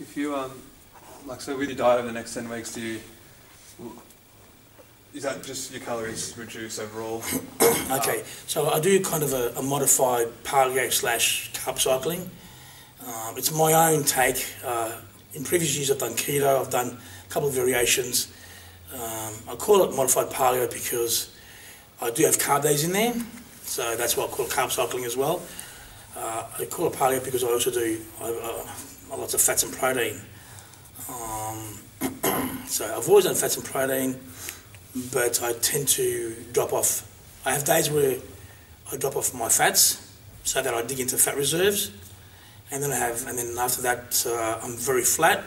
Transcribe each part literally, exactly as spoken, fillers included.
if you, um, like, so with your diet over the next ten weeks, do you, is that just your calories reduce overall? Okay, so I do kind of a, a modified paleo slash carb cycling. Um, it's my own take. Uh, in previous years I've done keto, I've done a couple of variations. Um, I call it modified paleo because I do have carb days in there, so that's why I call it carb cycling as well. Uh, I call it paleo because I also do I, I, lots of fats and protein. Um, so I've always done fats and protein, but I tend to drop off. I have days where I drop off my fats so that I dig into fat reserves, and then I have, and then after that uh, I'm very flat,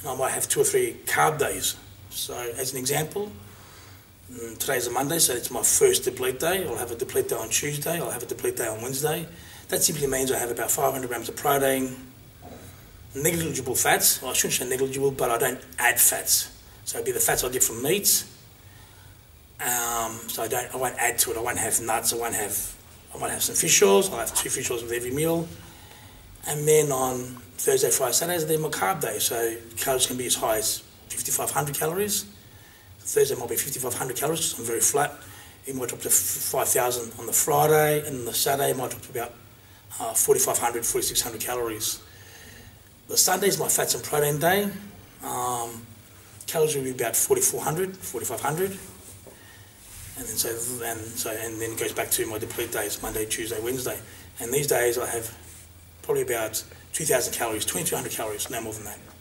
and I might have two or three carb days. So as an example, today's a Monday, so it's my first deplete day. I'll have a deplete day on Tuesday, I'll have a deplete day on Wednesday. That simply means I have about five hundred grams of protein, negligible fats. Well, I shouldn't say negligible, but I don't add fats. So it'd be the fats I get from meats. Um, so I don't, I won't add to it. I won't have nuts. I won't have. I might have some fish oils. I'll have two fish oils with every meal. And then on Thursday, Friday, Saturdays, they're my carb day. So calories can be as high as fifty-five hundred calories. Thursday might be fifty-five hundred calories because I'm very flat. It might drop to five thousand on the Friday, and the Saturday it might drop to about uh, forty-five hundred, forty-six hundred calories. The Sunday is my fats and protein day. Um, calories will be about forty-four hundred, forty-five hundred, and then so and so and then it goes back to my deplete days: Monday, Tuesday, Wednesday. And these days I have probably about two thousand calories, twenty-two hundred calories, no more than that.